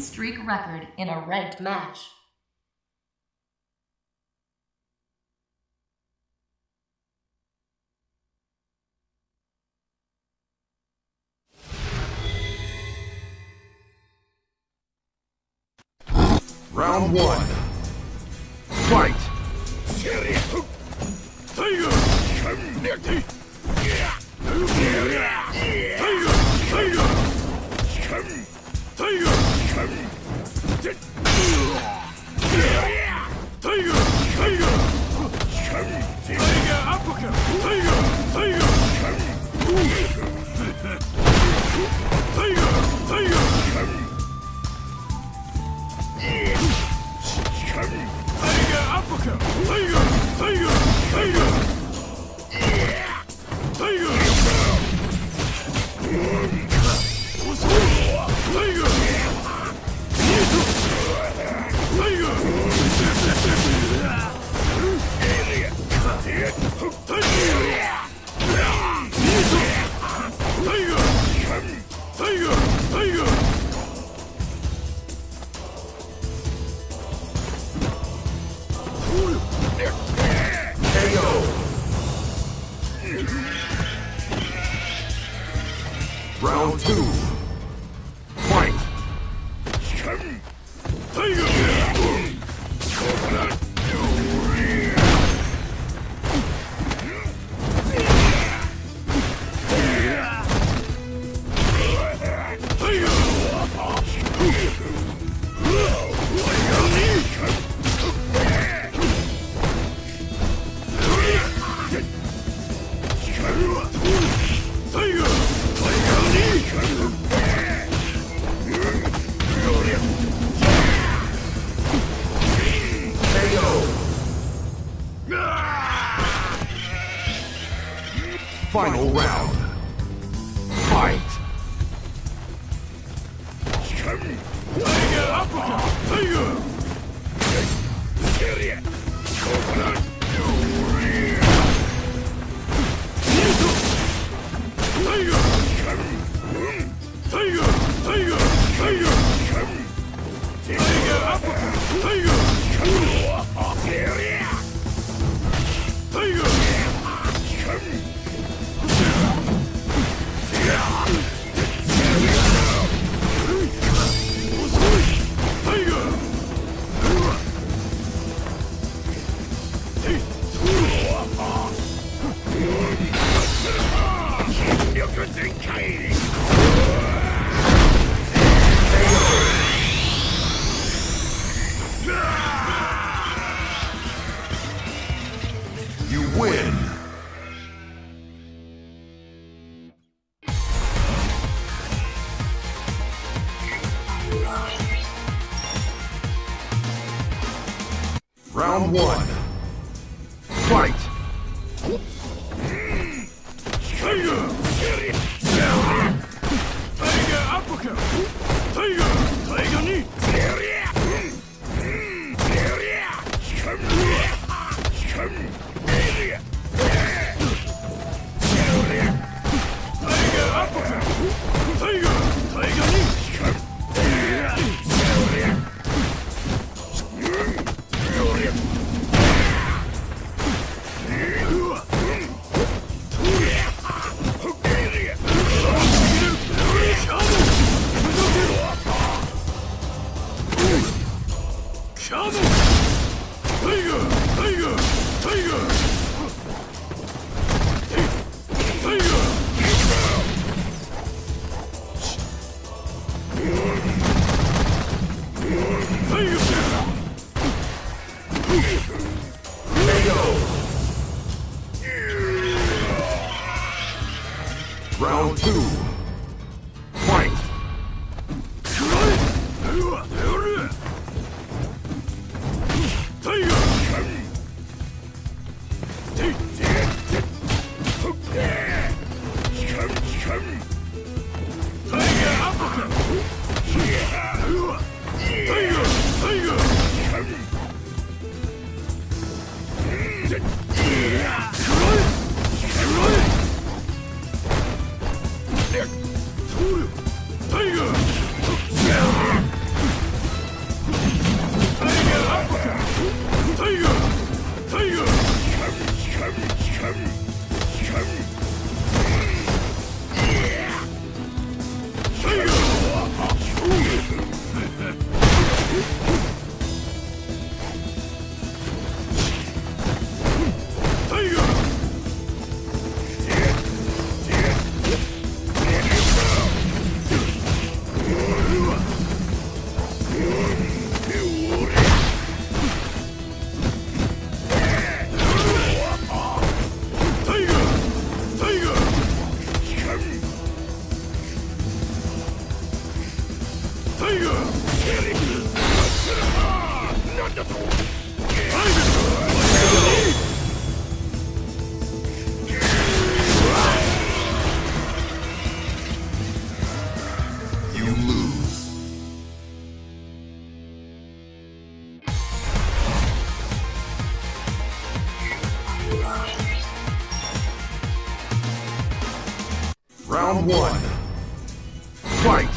win-streak record in a ranked match. Round one. Fight! Round two. Fight! Final round. Fight! You win. Round one. Fight. Round two. Fight! Tiger! Round one. Fight!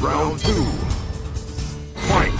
Round two. Fight!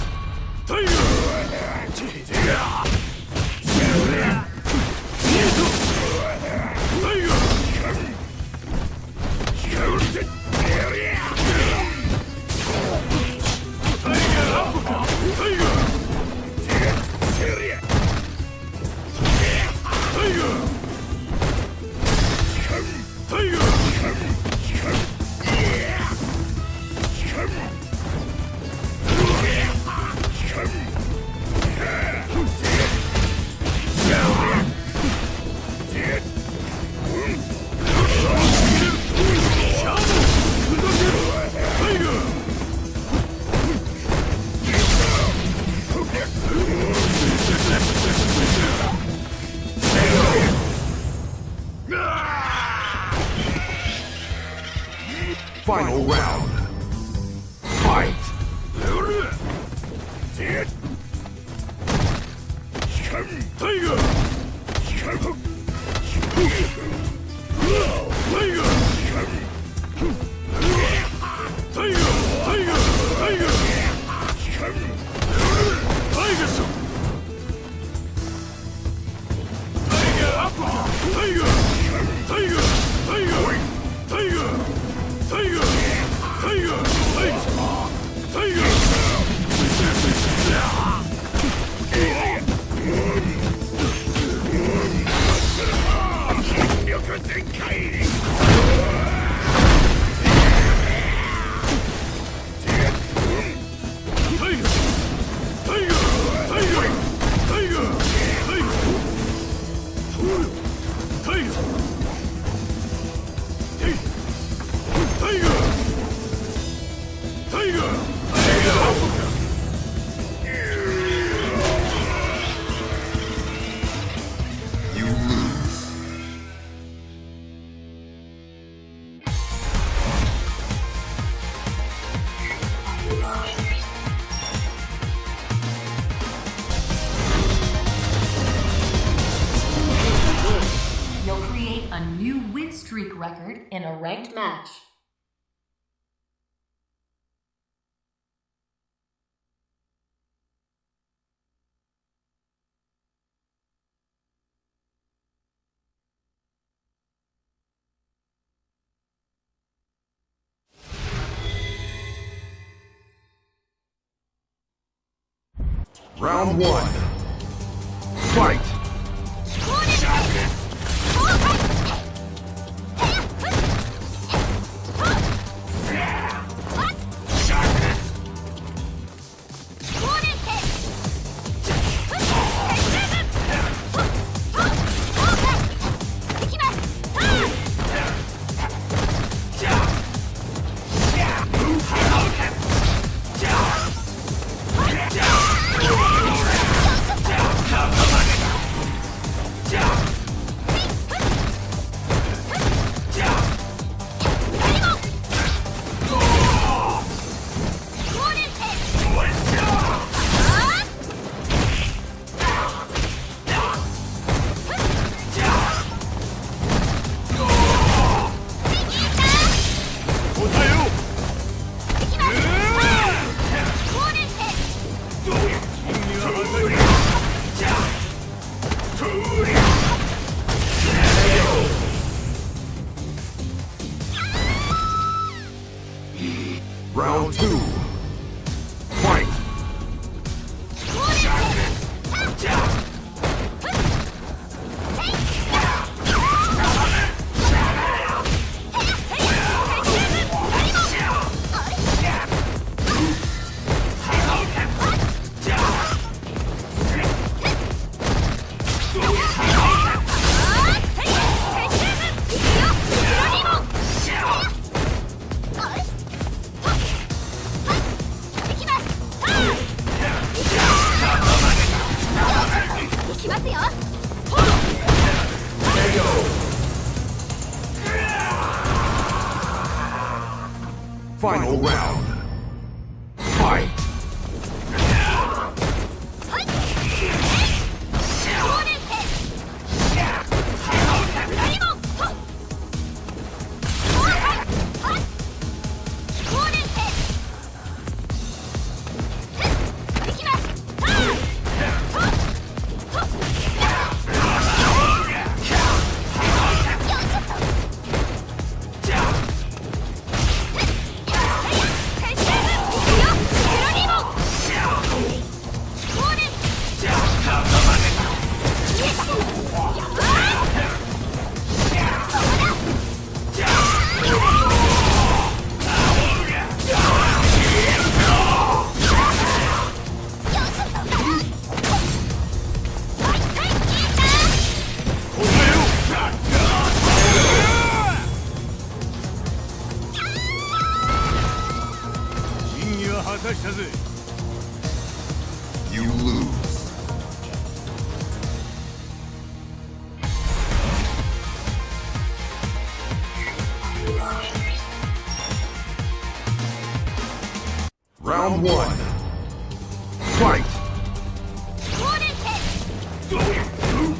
Final round. Fight! You'll create a new win streak record in a ranked match. Round one. Fight! Round 2. Fight! Final round. Fight! You lose. Round 1. Fight! Round 2. Fight!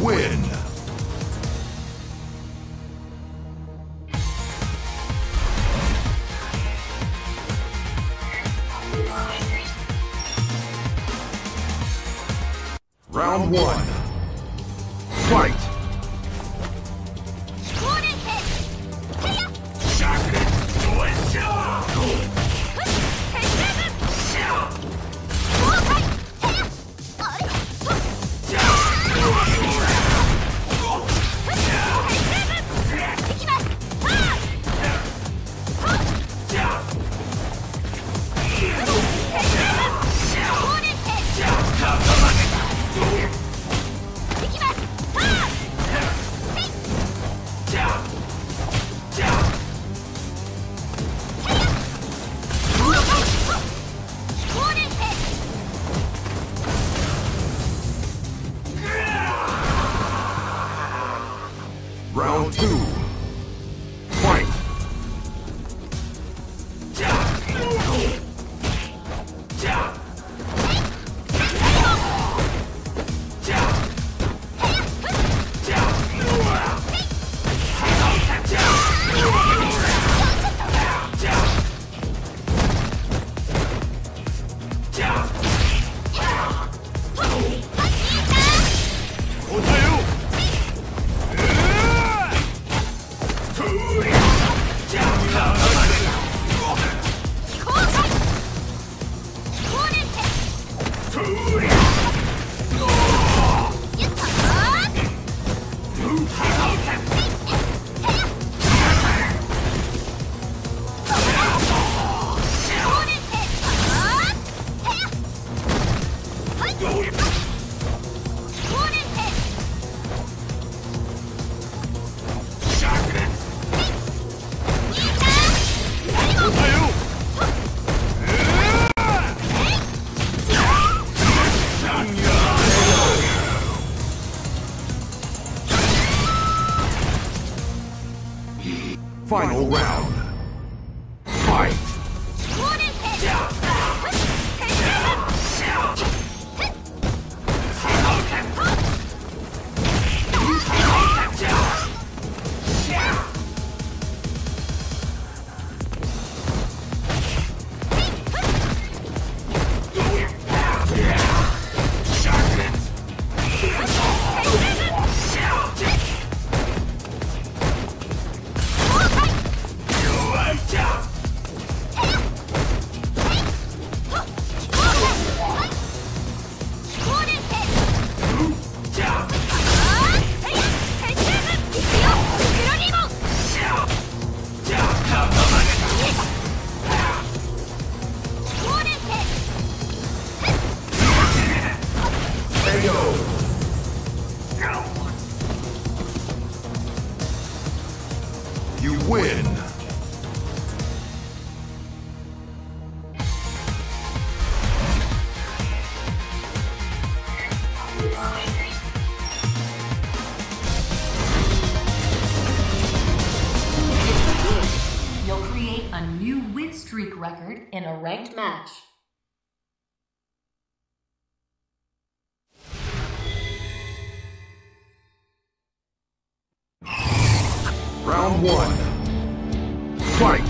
Win! Round 1. Fight! Round 2. Fight! Final round. Fight. You win! You'll create a new win streak record in a ranked match. Round one. Fight!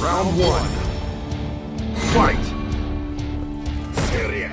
Round one. Fight! Serious.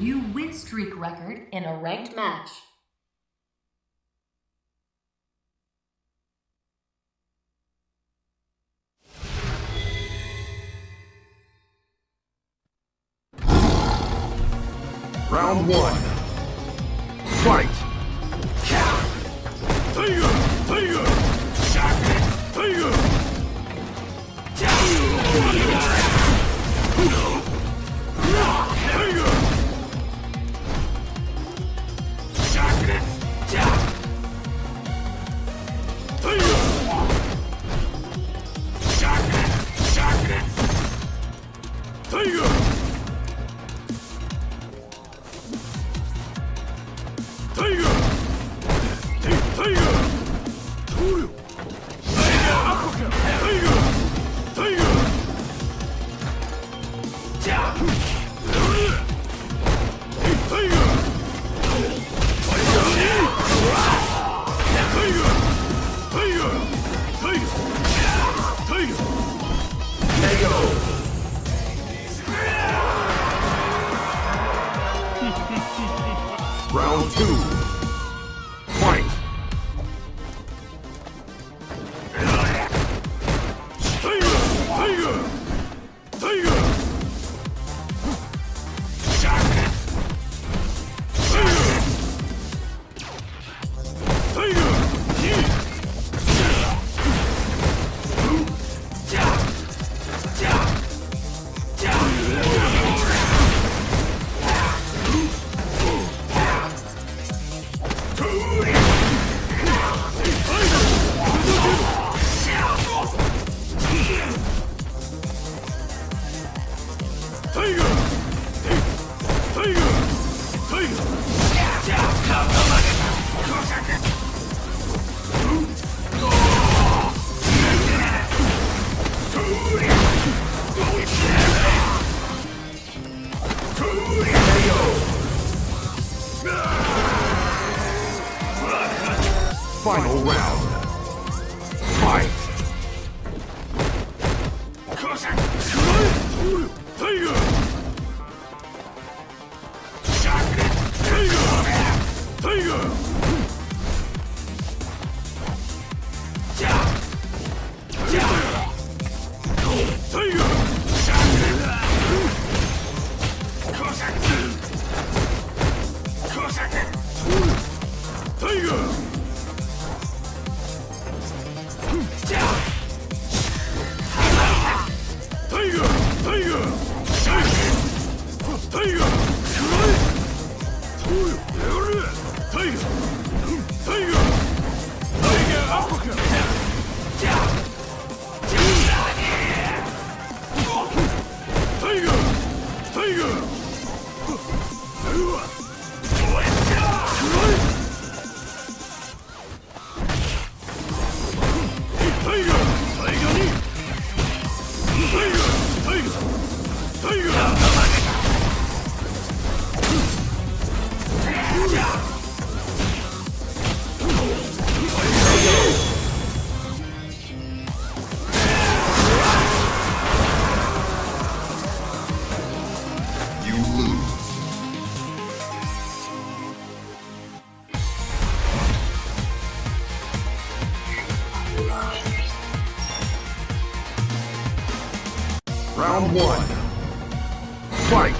new win streak record in a ranked match. Round one. Fight! Round two. Fight! Final round. Fight! Round one. Fight!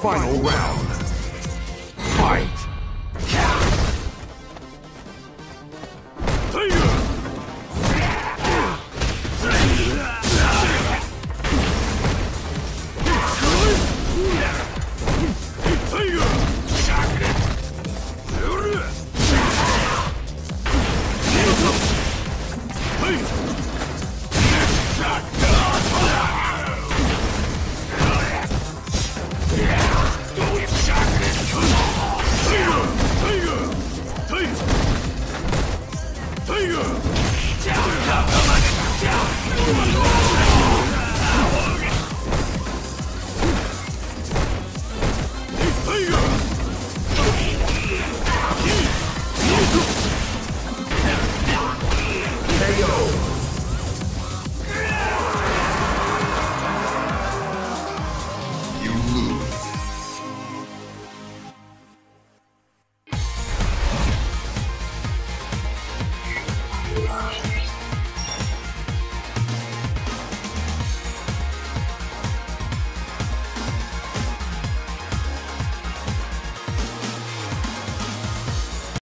Final round. Fight! Wow.